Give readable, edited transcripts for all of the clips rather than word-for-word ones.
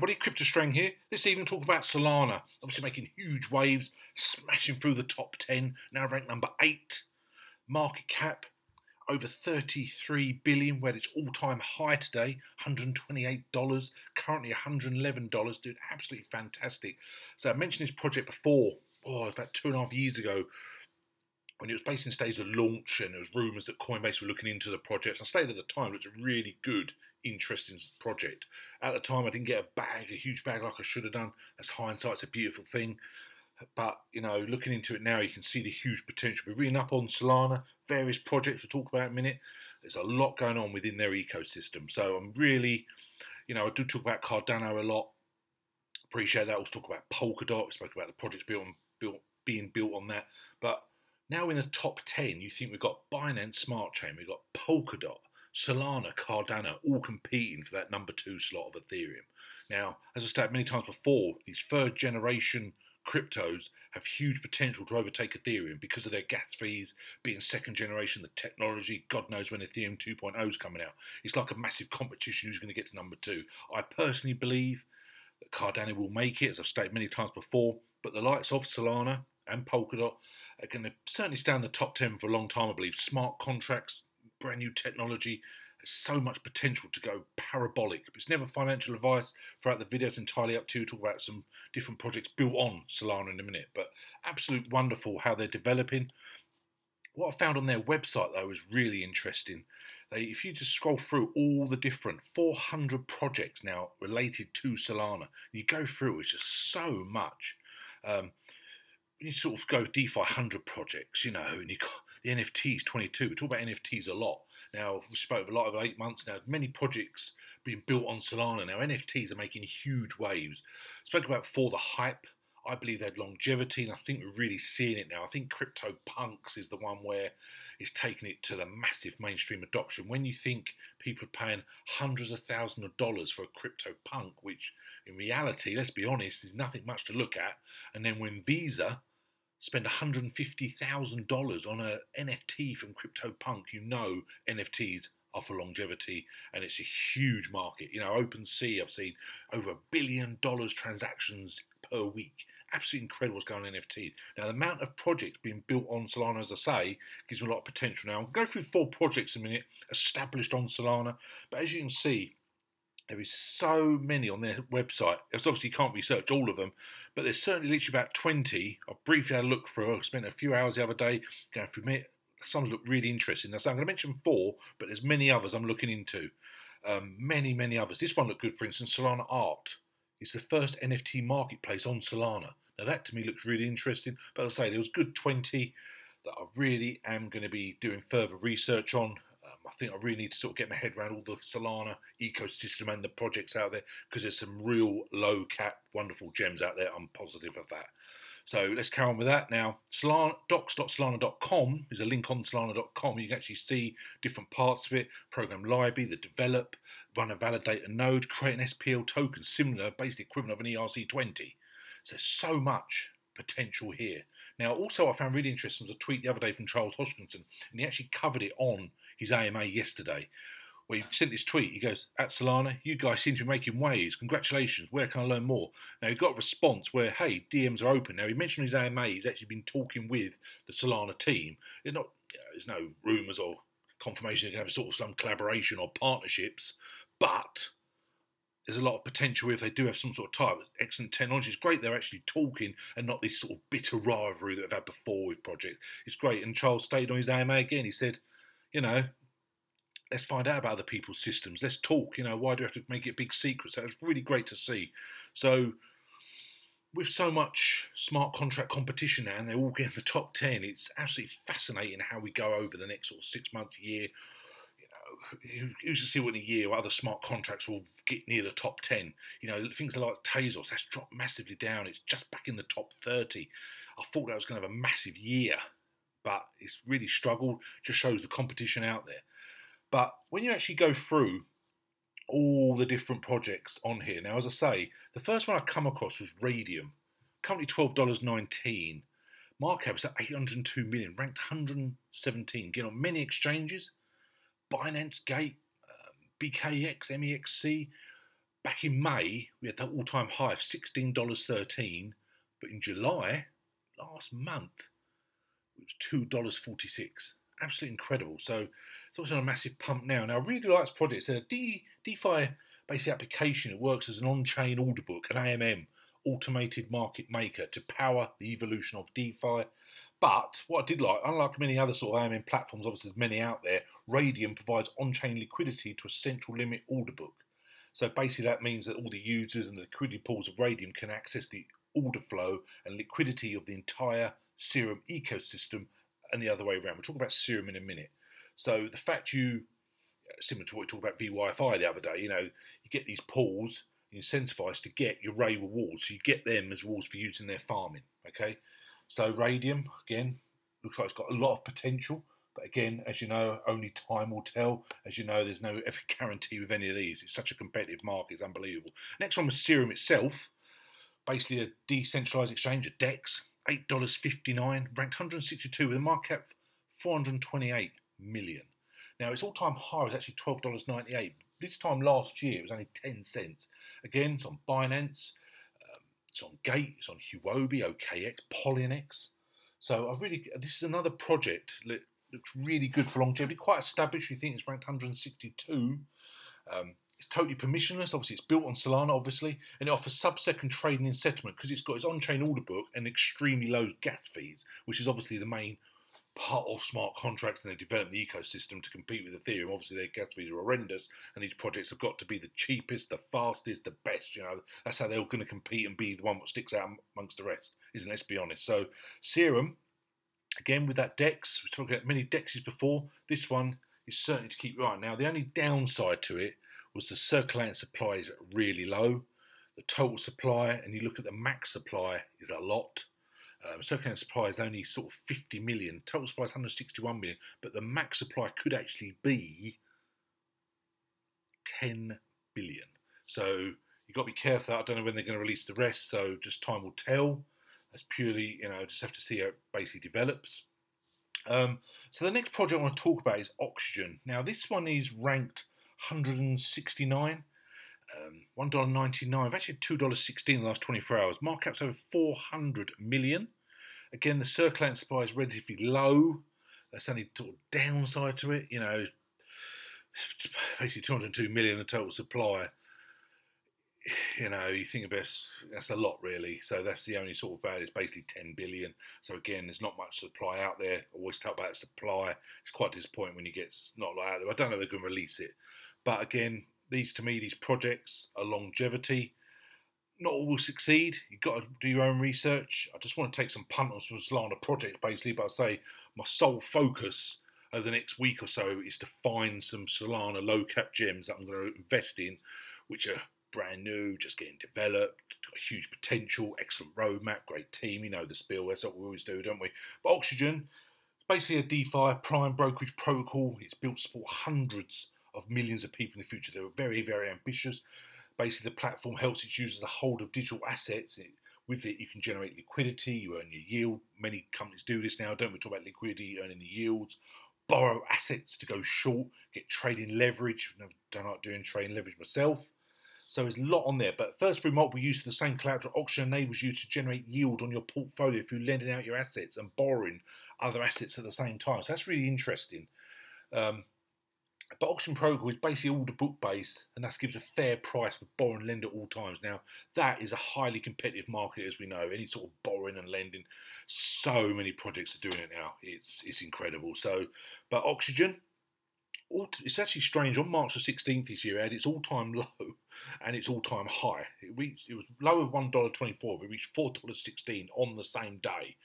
everybody, CryptoStrang here. This evening talk about Solana, obviously making huge waves, smashing through the top 10, now ranked number 8. Market cap over 33 billion, where its all-time high today, $128, currently $111, doing absolutely fantastic. So I mentioned this project before, about 2.5 years ago, when it was based in stage of launch and there was rumours that Coinbase were looking into the project. I stayed at the time, it was a really good, interesting project. At the time I didn't get a huge bag like I should have done. That's hindsight's a beautiful thing. But, you know, looking into it now, you can see the huge potential. We're reading up on Solana, various projects we'll talk about in a minute. There's a lot going on within their ecosystem. So I'm really, you know, I do talk about Cardano a lot. Appreciate that. I also talk about Polkadot. We spoke about the projects being built on that. But now in the top 10, you think we've got Binance Smart Chain, we've got Polkadot, Solana, Cardano, all competing for that number 2 slot of Ethereum. Now, as I stated many times before, these third-generation cryptos have huge potential to overtake Ethereum because of their gas fees, being second generation, the technology. God knows when Ethereum 2.0 is coming out. It's like a massive competition who's going to get to number 2. I personally believe that Cardano will make it, as I've stated many times before, but the likes of Solana and Polkadot are going to certainly stay in the top 10 for a long time, I believe. Smart contracts, brand new technology, there's so much potential to go parabolic. But it's never financial advice. Throughout the video, it's entirely up to you. Talk about some different projects built on Solana in a minute. But absolute wonderful how they're developing. What I found on their website, though, is really interesting. If you just scroll through all the different 400 projects now related to Solana, you go through, it's just so much. You sort of go DeFi 100 projects, you know, and you've got the NFTs 22. We talk about NFTs a lot. Now, we spoke a lot over 8 months now. Many projects being built on Solana. Now, NFTs are making huge waves. Spoke about before the hype. I believe they had longevity, and I think we're really seeing it now. I think CryptoPunks is the one where it's taking it to the massive mainstream adoption. When you think people are paying hundreds of thousands of dollars for a CryptoPunk, which in reality, let's be honest, is nothing much to look at. And then when Visa spend $150,000 on an NFT from CryptoPunk, you know NFTs are for longevity, and it's a huge market. You know, OpenSea, I've seen over $1 billion transactions per week. Absolutely incredible what's going on in NFT. Now, the amount of projects being built on Solana, as I say, gives me a lot of potential. Now, I'll go through 4 projects in a minute, established on Solana, but as you can see, there is so many on their website. It's obviously you can't research all of them, but there's certainly literally about 20. I've briefly had a look through. I spent a few hours the other day going through it. Some look really interesting. Now, so I'm going to mention 4, but there's many others I'm looking into. Many others. This one looked good, for instance, Solana Art. It's the first NFT marketplace on Solana. Now, that to me looks really interesting. But as I say, there was good 20 that I really am going to be doing further research on. I think I really need to sort of get my head around all the Solana ecosystem and the projects out there, because there's some real low cap, wonderful gems out there. I'm positive of that. So let's carry on with that now. Solana, docs.solana.com is a link on solana.com. You can actually see different parts of it. Program library, the develop, run and validate a node, create an SPL token, similar, basically equivalent of an ERC20. So there's so much potential here. Now, also I found really interesting was a tweet the other day from Charles Hodgkinson, and he actually covered it on his AMA yesterday, where he sent this tweet. He goes, "At Solana, you guys seem to be making waves. Congratulations. Where can I learn more?" Now, he got a response where, hey, DMs are open. Now, he mentioned his AMA. He's actually been talking with the Solana team. They're not, you know, there's no rumours or confirmation they're going to have sort of some collaboration or partnerships, but there's a lot of potential if they do have some sort of type of excellent technology. It's great they're actually talking and not this sort of bitter rivalry that they've had before with projects. It's great. And Charles stayed on his AMA again. He said, you know, let's find out about other people's systems. Let's talk. You know, why do we have to make it a big secret? So it's really great to see. So with so much smart contract competition now, and they're all getting the top 10, it's absolutely fascinating how we go over the next sort of 6 months, year. Who's to see what in a year other smart contracts will get near the top 10? You know, things like Tezos, that's dropped massively down. It's just back in the top 30. I thought that was going to have a massive year, but it's really struggled. Just shows the competition out there. But when you actually go through all the different projects on here, now, as I say, the first one I come across was Radium. Currently $12.19. Market cap is at 802 million, ranked 117. Again, on many exchanges. Binance, Gate, BKX, MEXC, Back in May, we had that all-time high of $16.13, but in July, last month, it was $2.46. Absolutely incredible. So it's also on a massive pump now. Now, I really like this project. It's a DeFi-based application. It works as an on-chain order book, an AMM, automated market maker, to power the evolution of DeFi. But what I did like, unlike many other sort of AMM platforms, obviously there's many out there, Radium provides on-chain liquidity to a central limit order book. So basically that means that all the users and the liquidity pools of Radium can access the order flow and liquidity of the entire Serum ecosystem and the other way around. We'll talk about Serum in a minute. So the fact you, similar to what we talked about VYFI the other day, you know, you get these pools, you're incentivized to get your Ray rewards. So you get them as rewards for using their farming, okay? So Radium, again, looks like it's got a lot of potential. But again, as you know, only time will tell. As you know, there's no guarantee with any of these. It's such a competitive market, it's unbelievable. Next one was Serum itself. Basically a decentralized exchange, a DEX, $8.59, ranked 162 with a market cap $428 million. Now, its all-time high was actually $12.98. This time last year, it was only 10 cents. Again, it's on Binance, it's on Gate, it's on Huobi, OKX, Polynex. So I've really, this is another project that looks really good for longevity, quite established. You think it's ranked 162. It's totally permissionless. Obviously, it's built on Solana, obviously, and it offers sub-second trading and settlement because it's got its on-chain order book and extremely low gas fees, which is obviously the main part of smart contracts, and they develop the ecosystem to compete with Ethereum. Obviously, their gas fees are horrendous, and these projects have got to be the cheapest, the fastest, the best. You know, that's how they're all going to compete and be the one that sticks out amongst the rest, isn't it? Let's be honest. So, Serum. Again, with that DEX, we've talked about many DEXs before. This one is certainly to keep right. Now, the only downside to it was the circulating supply is really low. The total supply, and you look at the max supply, is a lot. Circulating supply is only sort of 50 million. Total supply is 161 million. But the max supply could actually be 10 billion. So you've got to be careful. I don't know when they're going to release the rest, so just time will tell. That's purely, you know, just have to see how it basically develops. So the next project I want to talk about is Oxygen. Now, this one is ranked 169, $1.99. I've actually $2.16 in the last 24 hours. Market cap's over 400 million. Again, the circulating supply is relatively low. That's the only sort of downside to it. You know, basically 202 million in total supply. You know, you think about that's a lot really. So that's the only sort of value. It's basically 10 billion. So again, there's not much supply out there. Always talk about supply. It's quite disappointing when you get not like out there. I don't know if they're going to release it. But again, these to me, these projects are longevity. Not all will succeed. You've got to do your own research. I just want to take some punt on some Solana projects basically. But I say my sole focus over the next week or so is to find some Solana low cap gems that I'm going to invest in, which are brand new, just getting developed, got huge potential, excellent roadmap, great team, you know the spiel, that's what we always do, don't we? But Oxygen, basically a DeFi prime brokerage protocol. It's built to support hundreds of millions of people in the future. They're very, very ambitious. Basically, the platform helps its users to hold of digital assets. With it, you can generate liquidity, you earn your yield. Many companies do this now, don't we? Talk about liquidity, earning the yields. Borrow assets to go short, get trading leverage. I don't like doing trading leverage myself. So there's a lot on there, but first free multiple use of the same collateral auction enables you to generate yield on your portfolio through lending out your assets and borrowing other assets at the same time. So that's really interesting. But auction protocol is basically all the book based, and that gives a fair price for borrow and lend at all times. Now, that is a highly competitive market, as we know. Any sort of borrowing and lending, so many projects are doing it now. It's incredible. So, but Oxygen, it's actually strange. On March the 16th this year, it had its all-time low and its all-time high. It was low of $1.24, but it reached $4.16 on the same day.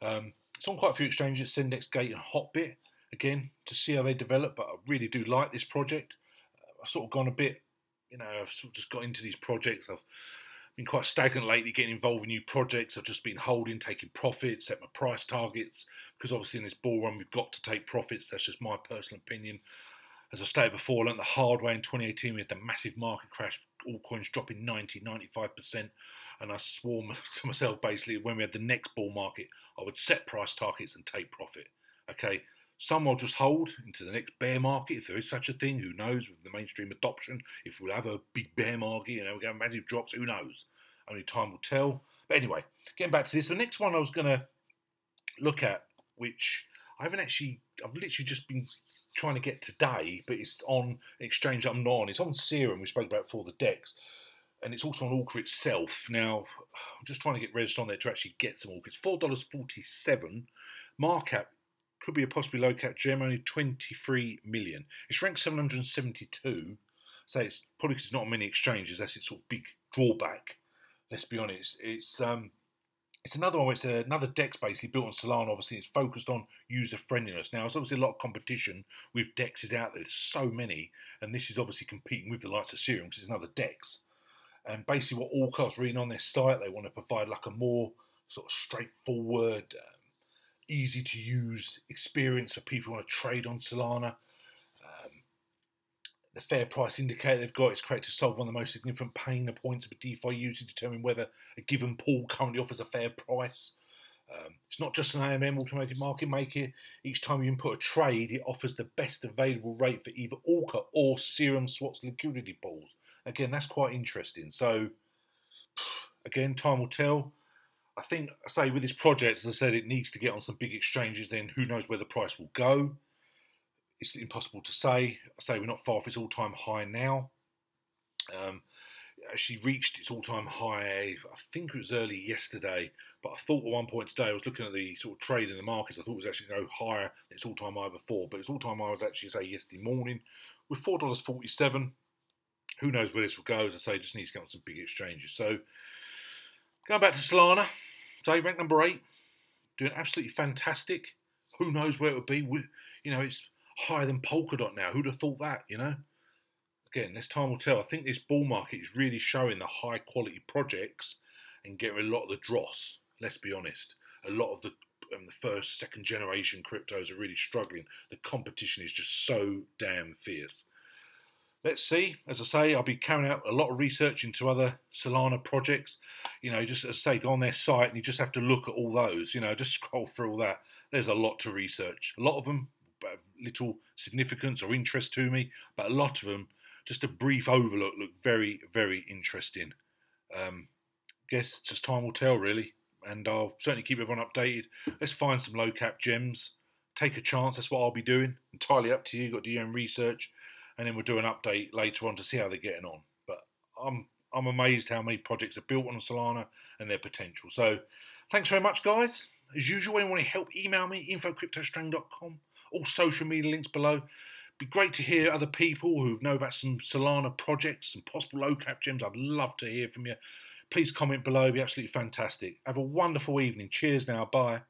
It's on quite a few exchanges, Sendex, Gate and Hotbit. Again, to see how they develop, but I really do like this project. I've sort of gone a bit, you know, I've sort of just got into these projects. I've been quite stagnant lately, getting involved in new projects. I've just been holding, taking profits, set my price targets, because obviously in this bull run, we've got to take profits. That's just my personal opinion. As I stated before, I learned the hard way in 2018. We had the massive market crash, all coins dropping 90, 95%. And I swore to myself, basically, when we had the next bull market, I would set price targets and take profit. Okay, Some I'll just hold into the next bear market, if there is such a thing. Who knows, with the mainstream adoption, if we'll have a big bear market and we'll get massive drops, who knows? Only time will tell. But anyway, getting back to this, the next one I was going to look at, which I haven't actually, I've literally just been trying to get today, but it's on an exchange I'm not on. It's on Serum, we spoke about before, the DEX, and it's also on Orca itself. Now, I'm just trying to get registered on there to actually get some Orca. It's $4.47. Markup could be a possibly low cap gem, only 23 million. It's ranked 772, so it's probably because it's not on many exchanges. That's its sort of big drawback. Let's be honest. It's another one. It's another DEX basically built on Solana. Obviously, it's focused on user friendliness. Now, there's obviously a lot of competition with DEXs out there. There's so many, and this is obviously competing with the likes of Serum because it's another DEX. And basically, what Orca is reading on their site, they want to provide like a more sort of straightforward, easy to use experience for people who want to trade on Solana. The fair price indicator they've got is created to solve one of the most significant pain points of a DeFi user to determine whether a given pool currently offers a fair price. It's not just an AMM, automated market maker. Each time you input a trade, it offers the best available rate for either Orca or Serum Swap's liquidity pools. Again, that's quite interesting. So, again, time will tell. I think, I say, with this project, as I said, it needs to get on some big exchanges. Then who knows where the price will go? It's impossible to say. I say we're not far from its all-time high now. It actually reached its all-time high, I think it was early yesterday, but I thought at one point today, I was looking at the sort of trade in the markets, I thought it was actually going to go higher than its all-time high before, but its all-time high was actually, say, yesterday morning with $4.47. Who knows where this will go? As I say, it just needs to get on some big exchanges. So, going back to Solana, today ranked number 8, doing absolutely fantastic. Who knows where it would be? You know, it's higher than Polkadot now. Who'd have thought that, you know? Again, this time will tell. I think this bull market is really showing the high quality projects and getting a lot of the dross. Let's be honest. A lot of the first, second generation cryptos are really struggling. The competition is just so damn fierce. Let's see. As I say, I'll be carrying out a lot of research into other Solana projects. You know, just as I say, go on their site and you just have to look at all those. You know, just scroll through all that. There's a lot to research. A lot of them, little significance or interest to me, but a lot of them, just a brief overlook, look very, very interesting. Guess just time will tell, really, and I'll certainly keep everyone updated. Let's find some low cap gems, take a chance. That's what I'll be doing. Entirely up to you. You've got to do your own research, and then we'll do an update later on to see how they're getting on. But I'm amazed how many projects are built on Solana and their potential. So thanks very much, guys. As usual, anyone want to help, email me, info@cryptostrang.com. All social media links below. Be great to hear other people who know about some Solana projects, some possible low cap gems. I'd love to hear from you. Please comment below. It'd be absolutely fantastic. Have a wonderful evening. Cheers now. Bye.